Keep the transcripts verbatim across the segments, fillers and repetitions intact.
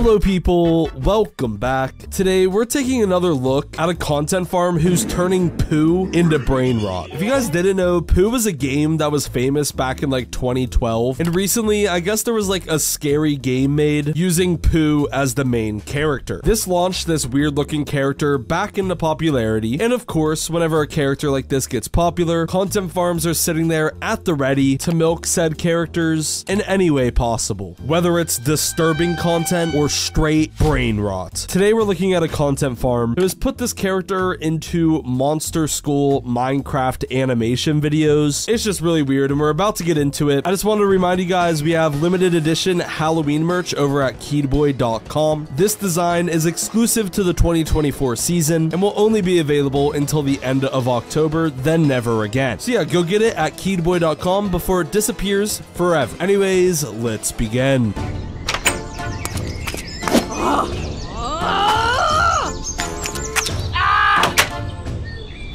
Hello people, welcome back. Today we're taking another look at a content farm who's turning poo into brain rot. If you guys didn't know, poo was a game that was famous back in like twenty twelve, and recently I guess there was like a scary game made using poo as the main character. This launched this weird looking character back into popularity, and of course whenever a character like this gets popular, content farms are sitting there at the ready to milk said characters in any way possible, whether it's disturbing content or straight brain rot. Today we're looking at a content farm that has put this character into monster school Minecraft animation videos. It's just really weird and we're about to get into it. I just wanted to remind you guys we have limited edition Halloween merch over at Keid Boi dot com. This design is exclusive to the twenty twenty-four season and will only be available until the end of October, then never again. So yeah, go get it at Keid Boi dot com before it disappears forever. Anyways, let's begin.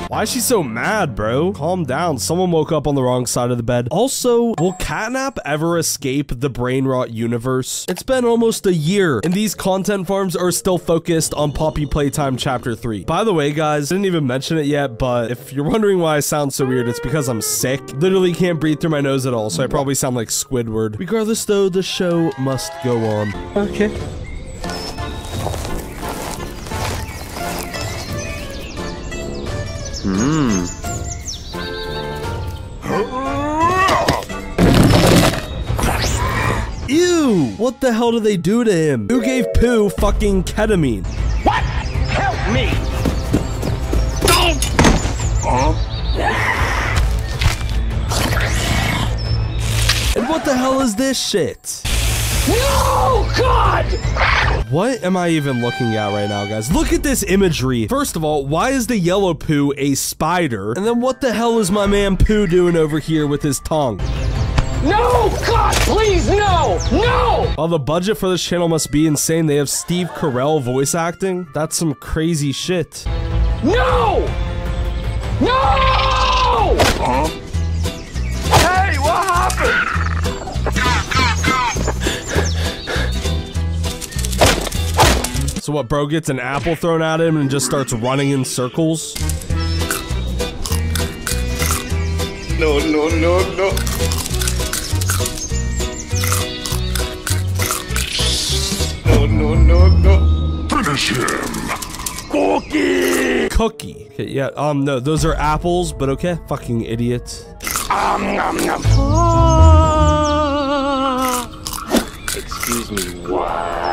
Why is she so mad, bro? Calm down. Someone woke up on the wrong side of the bed. Also, will Catnap ever escape the brain rot universe? It's been almost a year, and these content farms are still focused on Poppy Playtime Chapter three. By the way, guys, I didn't even mention it yet, but if you're wondering why I sound so weird, it's because I'm sick. Literally can't breathe through my nose at all, so I probably sound like Squidward. Regardless, though, the show must go on. Okay. Mmm. Ew! What the hell did they do to him? Who gave Pooh fucking ketamine? What? Help me! Don't! Oh. And what the hell is this shit? No! God! What am I even looking at right now, guys? Look at this imagery. First of all, why is the yellow poo a spider? And then what the hell is my man Poo doing over here with his tongue? No! God, please, no! No! Well, the budget for this channel must be insane. They have Steve Carell voice acting. That's some crazy shit. No! No! Huh? Hey, what happened? So what, bro gets an apple thrown at him and just starts running in circles? No, no, no, no. No, no, no, no. Finish him. Cookie. Cookie. Okay, yeah, um, no, those are apples, but okay. Fucking idiot. Um, nom, nom. Ah. Excuse me, why?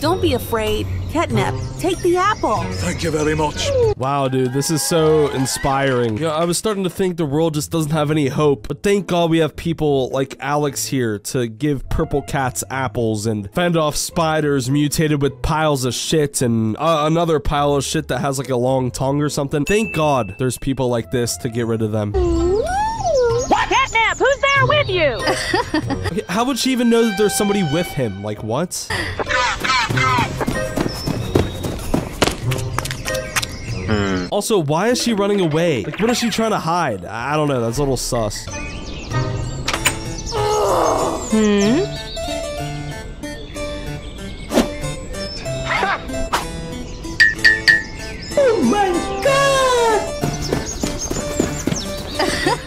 Don't be afraid. Catnap, take the apple. Thank you very much. Wow, dude, this is so inspiring. You know, I was starting to think the world just doesn't have any hope, but thank God we have people like Alex here to give purple cats apples and fend off spiders mutated with piles of shit and uh, another pile of shit that has like a long tongue or something. Thank God there's people like this to get rid of them. What? Catnap, who's there with you? Okay, how would she even know that there's somebody with him? Like, what? Also, why is she running away? Like, what is she trying to hide? I don't know. That's a little sus. Hmm? Oh my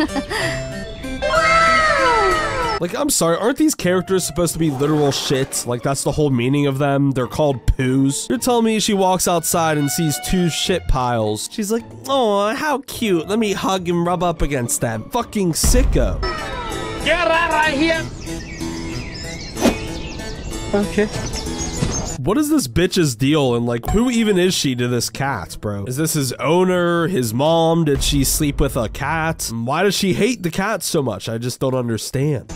God! Wow! Like, I'm sorry. Aren't these characters supposed to be literal shit? Like, that's the whole meaning of them. They're called poos. You're telling me she walks outside and sees two shit piles. She's like, "Oh, how cute. Let me hug and rub up against them." Fucking sicko. Get out of here. Okay. What is this bitch's deal, and like, who even is she to this cat, bro? Is this his owner, his mom? Did she sleep with a cat? Why does she hate the cat so much? I just don't understand.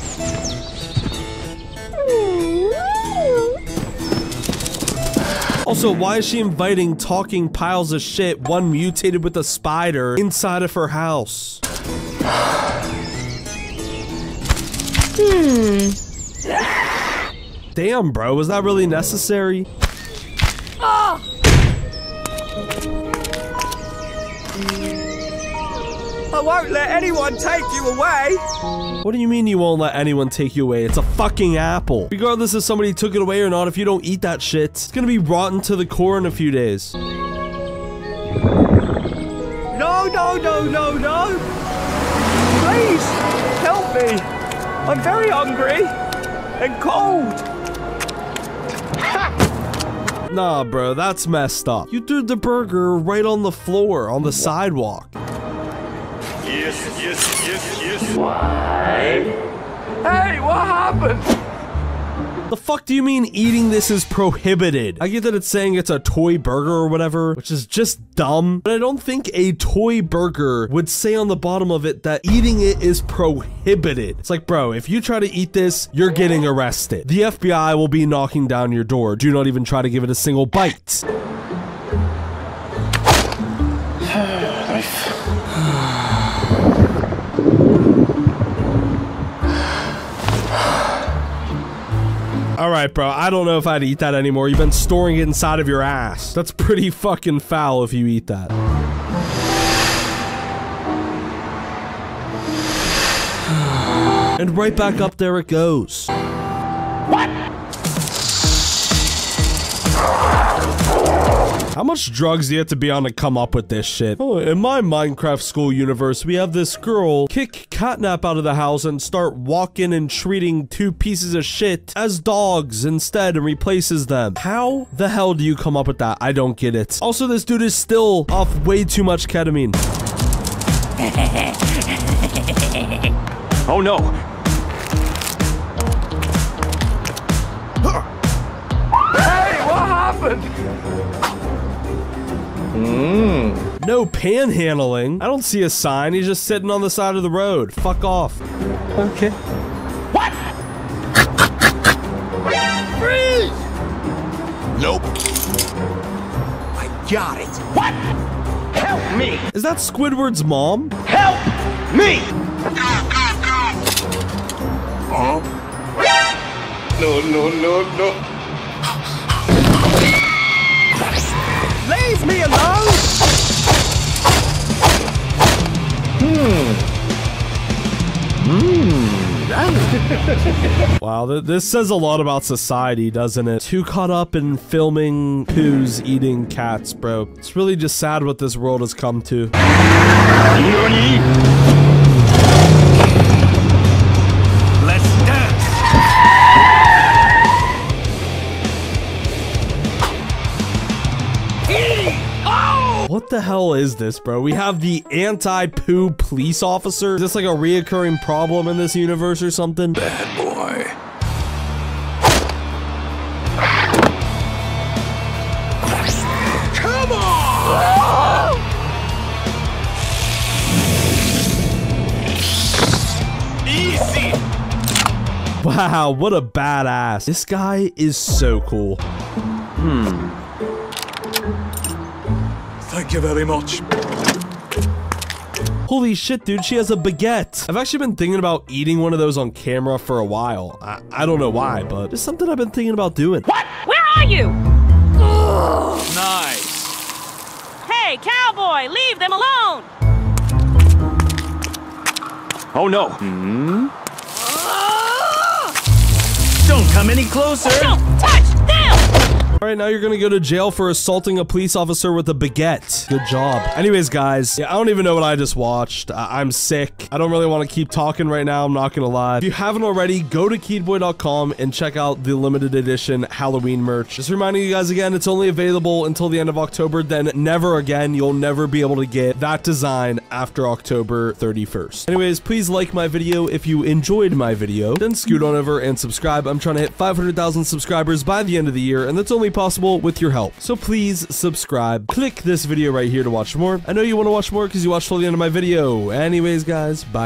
Also, why is she inviting talking piles of shit, one mutated with a spider, inside of her house? Hmm. Damn, bro, was that really necessary? Oh. I won't let anyone take you away. What do you mean you won't let anyone take you away? It's a fucking apple. Regardless if somebody took it away or not, if you don't eat that shit, it's gonna be rotten to the core in a few days. No, no, no, no, no. Please, help me. I'm very hungry and cold. Nah, bro, that's messed up. You threw the burger right on the floor, on the sidewalk. Yes, yes, yes, yes. Why? Hey, what happened? The fuck do you mean eating this is prohibited? I get that it's saying it's a toy burger or whatever, which is just dumb. But I don't think a toy burger would say on the bottom of it that eating it is prohibited. It's like, bro, if you try to eat this, you're getting arrested. The F B I will be knocking down your door. Do not even try to give it a single bite. All right, bro, I don't know if I'd eat that anymore. You've been storing it inside of your ass. That's pretty fucking foul if you eat that. And right back up there it goes. What? How much drugs do you have to be on to come up with this shit? Oh, in my Minecraft school universe, we have this girl kick Catnap out of the house and start walking and treating two pieces of shit as dogs instead and replaces them. How the hell do you come up with that? I don't get it. Also, this dude is still off way too much ketamine. Oh no. Hey, what happened? Mm. No panhandling. I don't see a sign. He's just sitting on the side of the road. Fuck off. Okay. What? Freeze! Nope. I got it. What? Help me. Is that Squidward's mom? Help me. Go, go, go. Huh? No, no, no, no. Leave me alone! Hmm. Hmm. Wow, th this says a lot about society, doesn't it? Too caught up in filming poos eating cats, bro. It's really just sad what this world has come to. Nani? What the hell is this, bro? We have the anti-poo police officer. Is this like a reoccurring problem in this universe or something? Bad boy. Come on! Easy. Wow, what a badass. This guy is so cool. Hmm. Thank you very much. Holy shit, dude, she has a baguette. I've actually been thinking about eating one of those on camera for a while. I, I don't know why, but it's something I've been thinking about doing. What? Where are you? Ugh. Nice. Hey, cowboy, leave them alone. Oh, no. Mm-hmm. uh. Don't come any closer. Don't touch them. All right, now you're gonna go to jail for assaulting a police officer with a baguette. Good job. Anyways, guys, yeah, I don't even know what I just watched. I I'm sick. I don't really want to keep talking right now. I'm not gonna lie. If you haven't already, go to Keid Boi dot com and check out the limited edition Halloween merch. Just reminding you guys again, it's only available until the end of October. Then never again. You'll never be able to get that design after October thirty-first. Anyways, please like my video if you enjoyed my video. Then scoot on over and subscribe. I'm trying to hit five hundred thousand subscribers by the end of the year, and that's only possible with your help. So please subscribe. Click this video right here to watch more. I know you want to watch more because you watched till the end of my video. Anyways, guys, bye.